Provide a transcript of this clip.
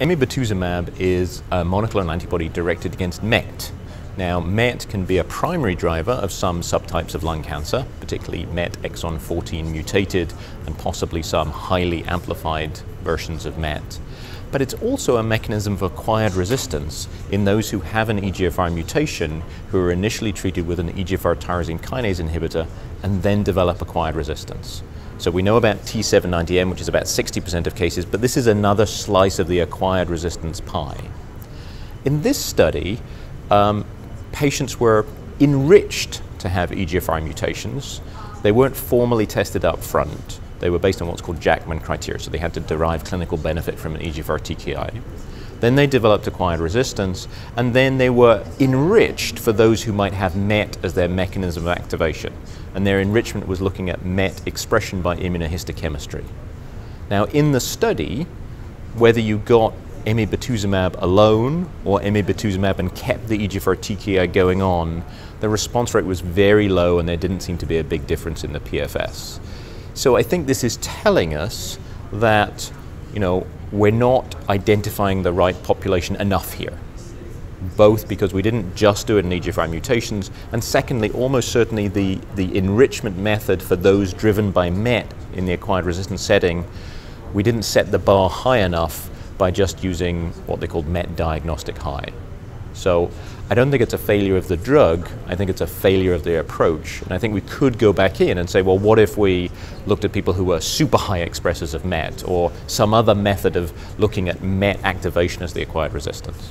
Emibetuzumab is a monoclonal antibody directed against MET. Now, MET can be a primary driver of some subtypes of lung cancer, particularly MET exon 14 mutated and possibly some highly amplified versions of MET. But it's also a mechanism of acquired resistance in those who have an EGFR mutation, who are initially treated with an EGFR tyrosine kinase inhibitor and then develop acquired resistance. So we know about T790M, which is about 60% of cases, but this is another slice of the acquired resistance pie. In this study, patients were enriched to have EGFR mutations. They weren't formally tested up front. They were based on what's called Jackman criteria, so they had to derive clinical benefit from an EGFR TKI. Then they developed acquired resistance, and then they were enriched for those who might have MET as their mechanism of activation. And their enrichment was looking at MET expression by immunohistochemistry. Now, in the study, whether you got emibetuzumab alone or emibetuzumab and kept the EGFR TKI going on, the response rate was very low and there didn't seem to be a big difference in the PFS. So I think this is telling us that, we're not identifying the right population enough here. Both because we didn't just do it in EGFR mutations, and secondly, almost certainly the enrichment method for those driven by MET in the acquired resistance setting, we didn't set the bar high enough by just using what they called MET diagnostic high. So I don't think it's a failure of the drug, I think it's a failure of the approach. And I think we could go back in and say, well, what if we looked at people who were super high expressors of MET, or some other method of looking at MET activation as the acquired resistance?